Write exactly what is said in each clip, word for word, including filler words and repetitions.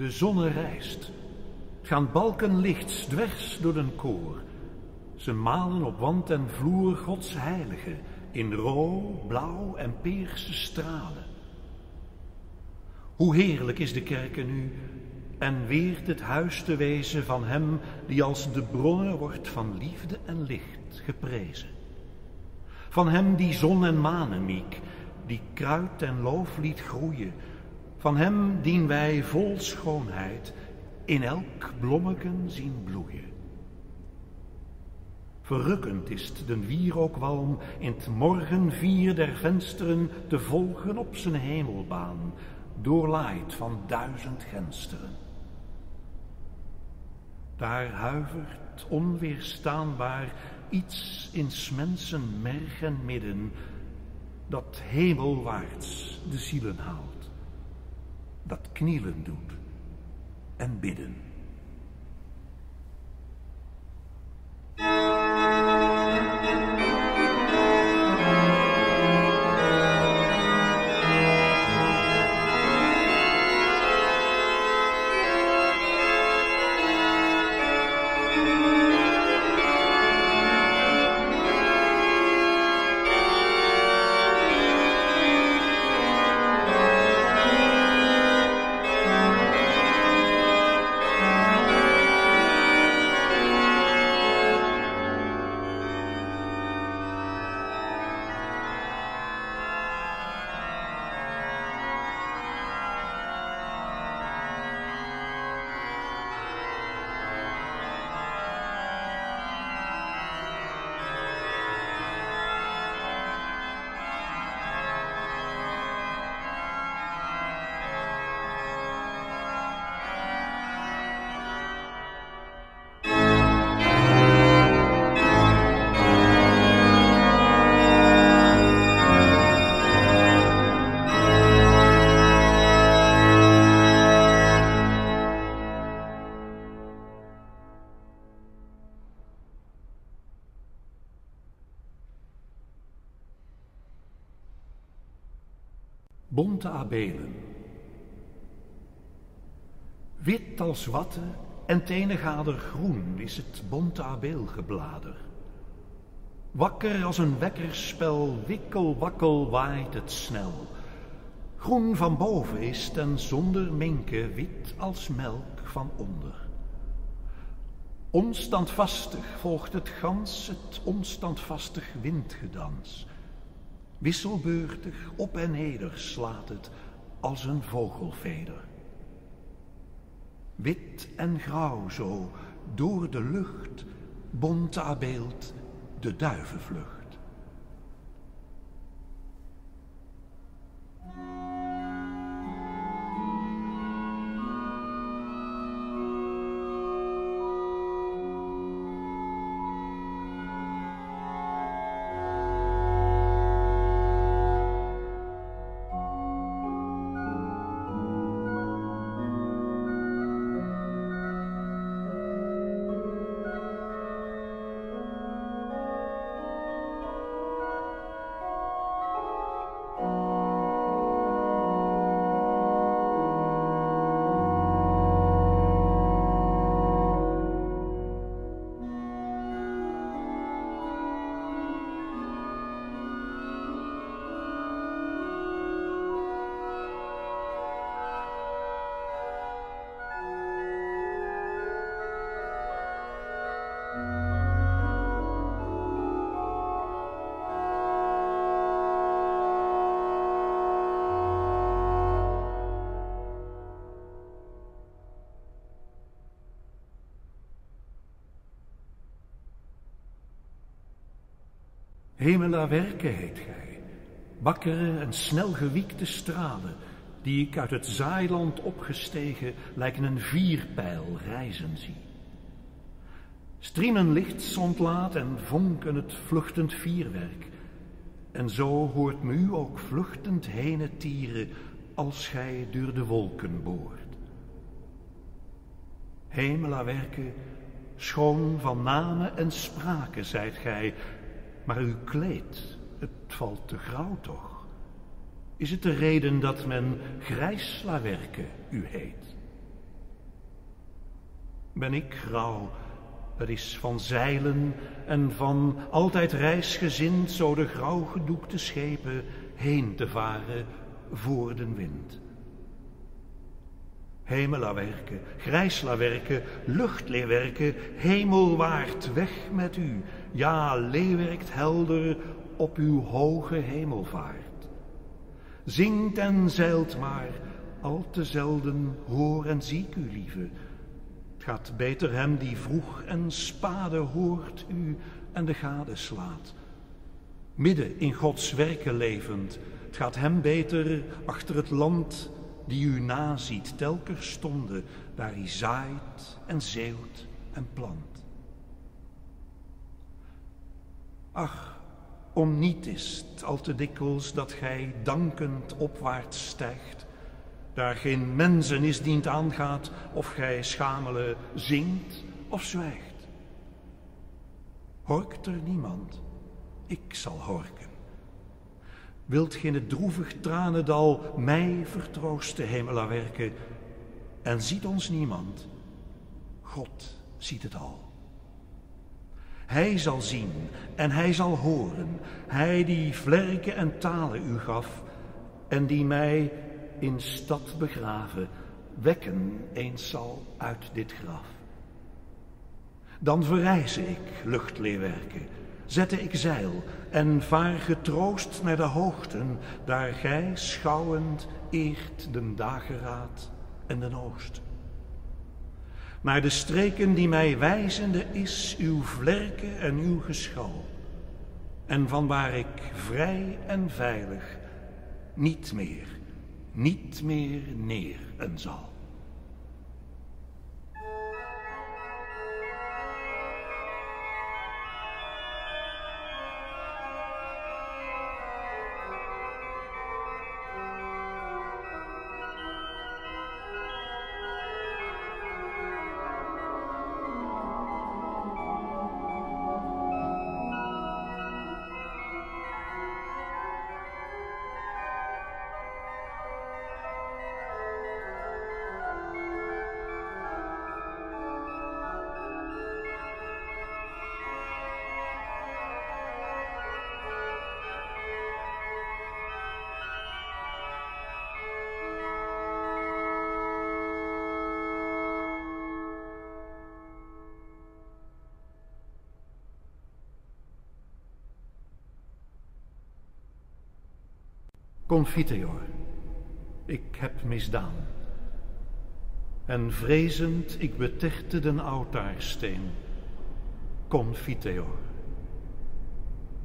De zonne rijst, gaan balken lichts dwers door den koor. Ze malen op wand en vloer Gods heilige in rood, blauw en peerse stralen. Hoe heerlijk is de kerke nu en weert het huis te wezen van hem die als de bronner wordt van liefde en licht geprezen. Van hem die zon en manen miek, die kruid en loof liet groeien. Van hem dien wij vol schoonheid in elk blommeken zien bloeien. Verrukkend is het den wierookwalm in t morgenvier der vensteren te volgen op zijn hemelbaan, doorlaaid van duizend gensteren. Daar huivert onweerstaanbaar iets in 's mensen merg en midden, dat hemelwaarts de zielen haalt, dat knielen doet en bidden. Bonte abelen. Wit als watte en tenegader groen is het bonte abeelgeblader. Wakker als een wekkerspel, wikkelwakkel waait het snel. Groen van boven is het en zonder minken, wit als melk van onder. Onstandvastig volgt het gans het onstandvastig windgedans. Wisselbeurtig op en neder slaat het als een vogelveder. Wit en grauw zo, door de lucht, bonte abeelt de duivenvlucht. Hemela werken heet gij, wakkere en snel gewiekte stralen, die ik uit het zaailand opgestegen lijken een vierpijl rijzen zie. Striemen lichts ontlaat en vonken het vluchtend vierwerk, en zo hoort me u ook vluchtend heen het tieren, als gij door de wolken boort. Hemela werken, schoon van namen en sprake zijt gij, maar uw kleed, het valt te grauw toch. Is het de reden dat men Grijslawerke u heet? ben ik grauw. Er is van zeilen en van altijd reisgezind zo de grauw gedoekte schepen heen te varen voor den wind. Hemelawerken, grijslawerken, luchtleeuwerken, hemelwaart, weg met u. Ja, leeuwerkt helder op uw hoge hemelvaart. Zingt en zeilt maar, al te zelden hoor en zie ik u, lieve. Het gaat beter hem die vroeg en spade hoort u en de gade slaat. Midden in Gods werken levend, het gaat hem beter achter het land die u naziet, telkens stonden, waar hij zaait en zeeuwt en plant. Ach, om niet is t al te dikwijls dat gij dankend opwaarts stijgt, daar geen mensenis dient aangaat of gij schamele zingt of zwijgt. Horkt er niemand, ik zal horken. Wilt gij in het droevig tranendal mij vertroosten, hemelawerken, en ziet ons niemand? God ziet het al. Hij zal zien en hij zal horen, hij die vlerken en talen u gaf en die mij in stad begraven, wekken eens zal uit dit graf. Dan verrijze ik, luchtleeuwerken, zette ik zeil en vaar getroost naar de hoogten, daar gij schouwend eert den dageraad en den oost. Naar de streken die mij wijzende is uw vlerken en uw geschouw, en vanwaar ik vrij en veilig niet meer, niet meer neer en zal. Confiteor, ik heb misdaan. En vrezend, ik betertte den altaarsteen. Confiteor,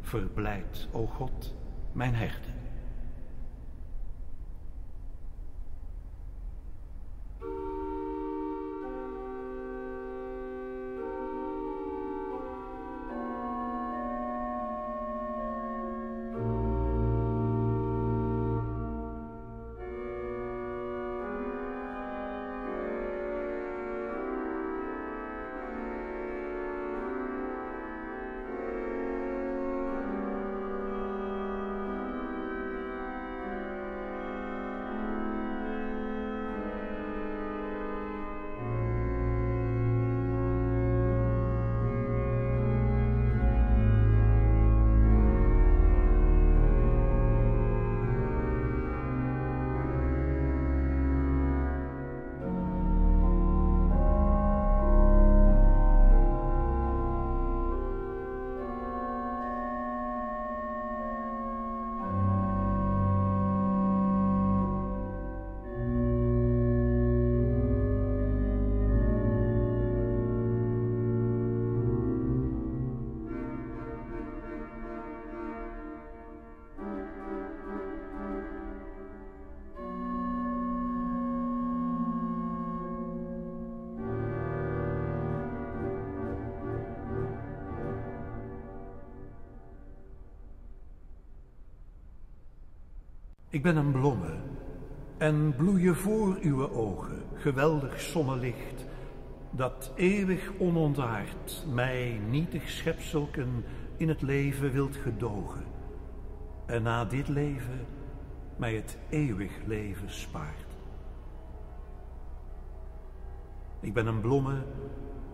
verblijd, o God, mijn herde. Ik ben een blomme en bloeien voor uw ogen, geweldig zonnelicht, dat eeuwig onontaard mij nietig schepselken in het leven wilt gedogen en na dit leven mij het eeuwig leven spaart. Ik ben een blomme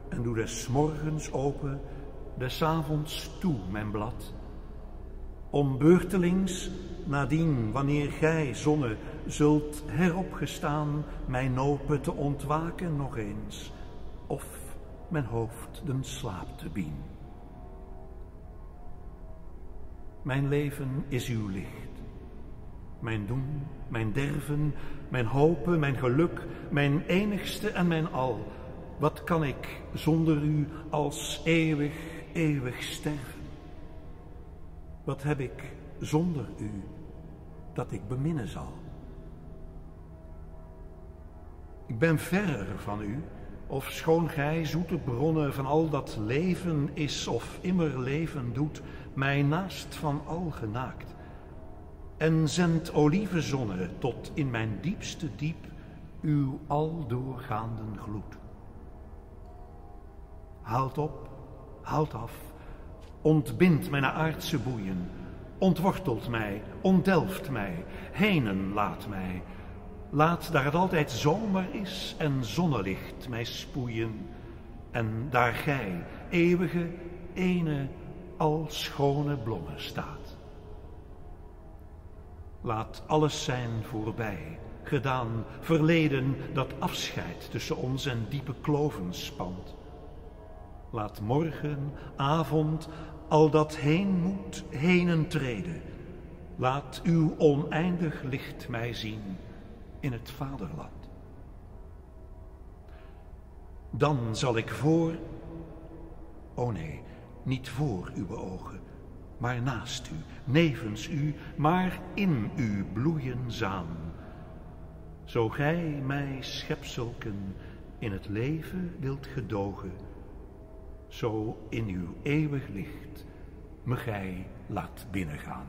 en doe des morgens open, des avonds toe mijn blad. Om beurtelings nadien, wanneer gij, zonne, zult heropgestaan, mijn open te ontwaken nog eens, of mijn hoofd den slaap te bieden. Mijn leven is uw licht, mijn doen, mijn derven, mijn hopen, mijn geluk, mijn enigste en mijn al. Wat kan ik zonder u als eeuwig, eeuwig sterven? Wat heb ik zonder u dat ik beminnen zal? Ik ben verre van u, ofschoon gij zoete bronnen van al dat leven is of immer leven doet, mij naast van al genaakt. En zend olievenzonne tot in mijn diepste diep uw aldoorgaanden gloed. Haalt op, haalt af, ontbindt mijn aardse boeien, ontwortelt mij, ontdelft mij, henen laat mij. Laat daar het altijd zomer is en zonnelicht mij spoeien. En daar gij, eeuwige, ene, al schone blomme staat. Laat alles zijn voorbij, gedaan, verleden, dat afscheid tussen ons en diepe kloven spant. Laat morgen, avond, al dat heen moet, henen treden. Laat uw oneindig licht mij zien in het vaderland. Dan zal ik voor, o nee, niet voor uw ogen, maar naast u, nevens u, maar in u bloeien zaam. Zo gij mij, schepselken, in het leven wilt gedogen, zo in uw eeuwig licht me gij laat binnengaan.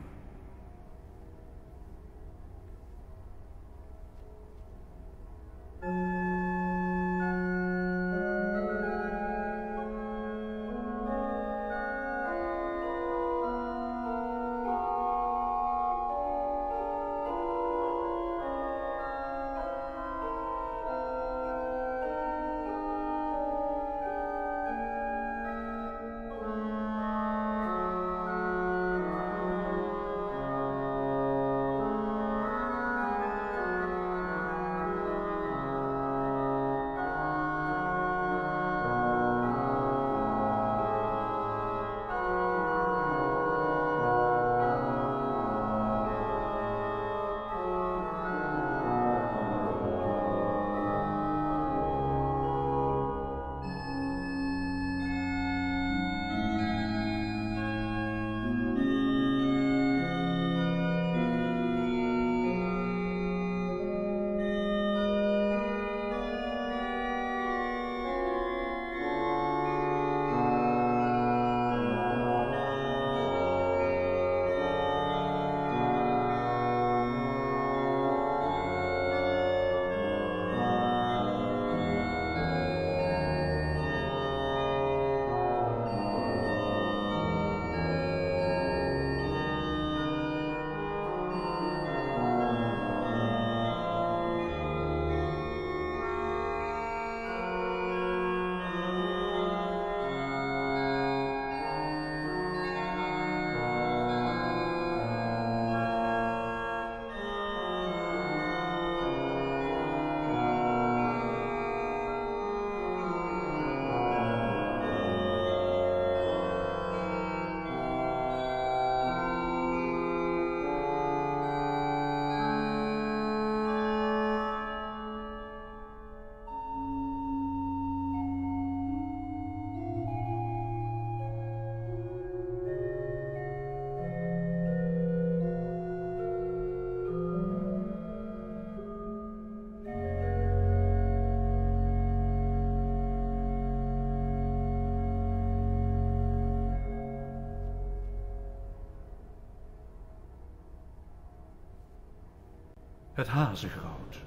Het hazengoud.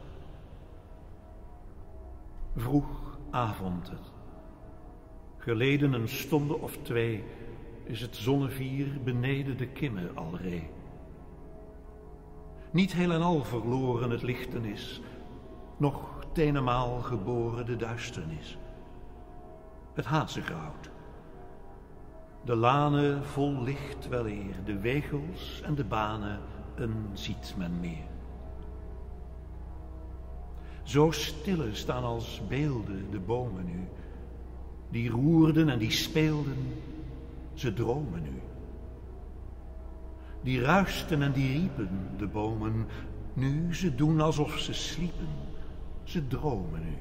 Vroeg avond het. Geleden een stonde of twee is het zonnevier beneden de kimme alree. Niet heel en al verloren het lichten is, nog op eenmaal geboren de duisternis, het hazengoud, de lanen vol licht weleer, de wegels en de banen, een ziet men meer. Zo stille staan als beelden de bomen nu, die roerden en die speelden, ze dromen nu. Die ruisten en die riepen, de bomen, nu ze doen alsof ze sliepen, ze dromen nu.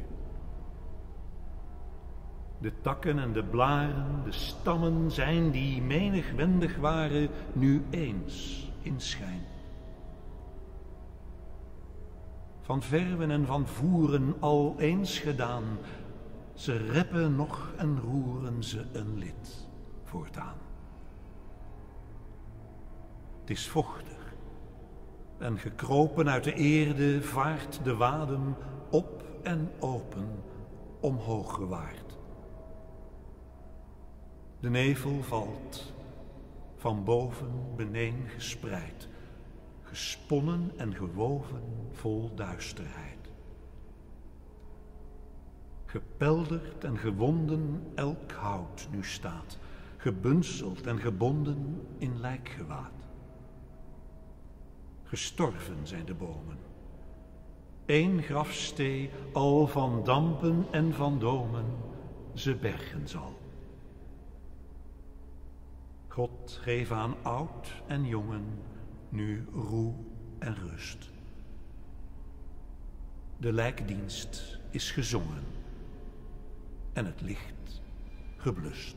De takken en de blaren, de stammen zijn die menigwendig waren, nu eens in schijn. Van verwen en van voeren al eens gedaan, ze reppen nog en roeren ze een lid voortaan. Het is vochtig en gekropen uit de eerde vaart de wadem op en open omhoog gewaard. De nevel valt, van boven beneden gespreid, gesponnen en gewoven vol duisterheid. Gepelderd en gewonden elk hout nu staat, gebunseld en gebonden in lijkgewaad. Gestorven zijn de bomen, één grafstee al van dampen en van domen ze bergen zal. God geef aan oud en jongen nu roe en rust. De lijkdienst is gezongen en het licht geblust.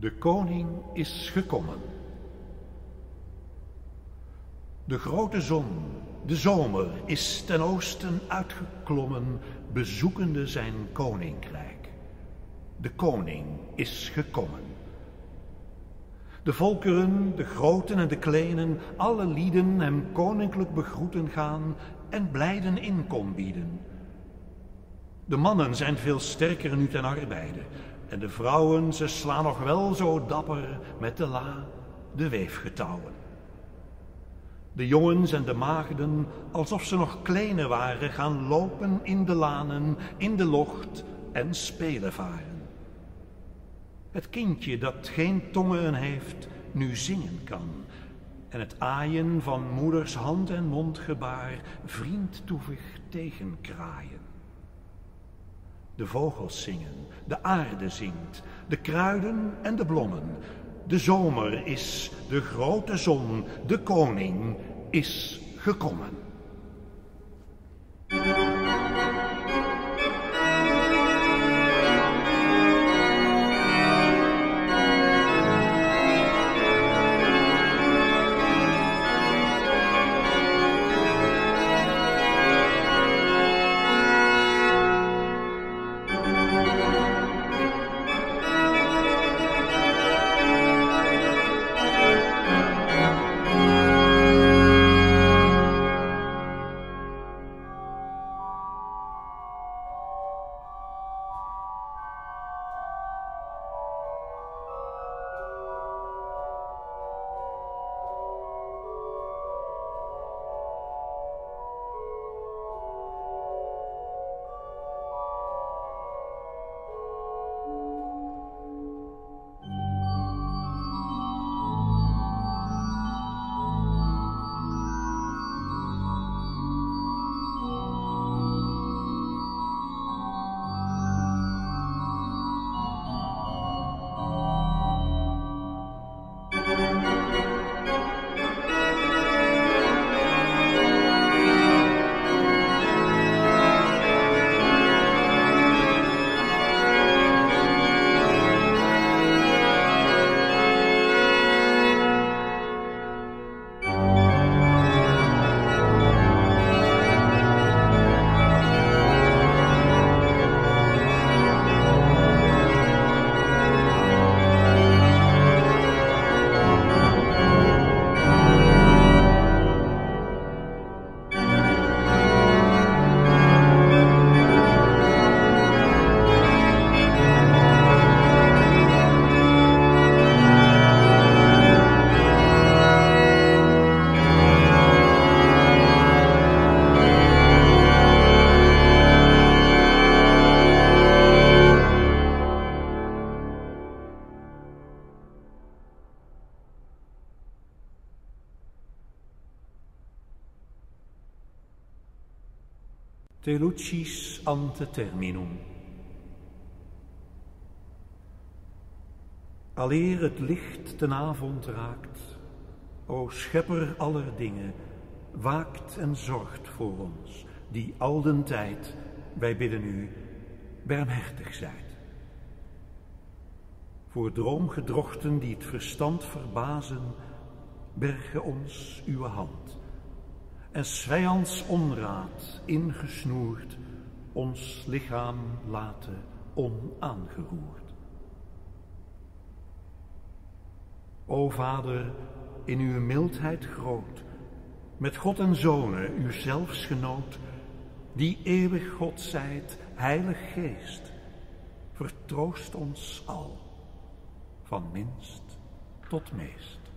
De koning is gekomen. De grote zon, de zomer, is ten oosten uitgeklommen, bezoekende zijn koninkrijk. De koning is gekomen. De volkeren, de groten en de kleinen, alle lieden hem koninklijk begroeten gaan en blijden inkom bieden. De mannen zijn veel sterker nu ten arbeide. En de vrouwen, ze slaan nog wel zo dapper met de la de weefgetouwen. De jongens en de maagden, alsof ze nog kleiner waren, gaan lopen in de lanen, in de locht en spelen varen. Het kindje dat geen tongen heeft, nu zingen kan. En het aaien van moeders hand- en mondgebaar vriendtoevig tegenkraaien. De vogels zingen, de aarde zingt, de kruiden en de blommen, De zomer is de grote zon, de koning is gekomen. Lucis ante terminum. Aleer het licht ten avond raakt, o schepper aller dingen, waakt en zorgt voor ons, die al den tijd, wij bidden u, barmhartig zijt. Voor droomgedrochten die het verstand verbazen, berge ons uw hand. En vijands onraad, ingesnoerd, ons lichaam laten onaangeroerd. O Vader, in uw mildheid groot, met God en Zonen, uw zelfsgenoot, die eeuwig God zijt, Heilig Geest, vertroost ons al, van minst tot meest.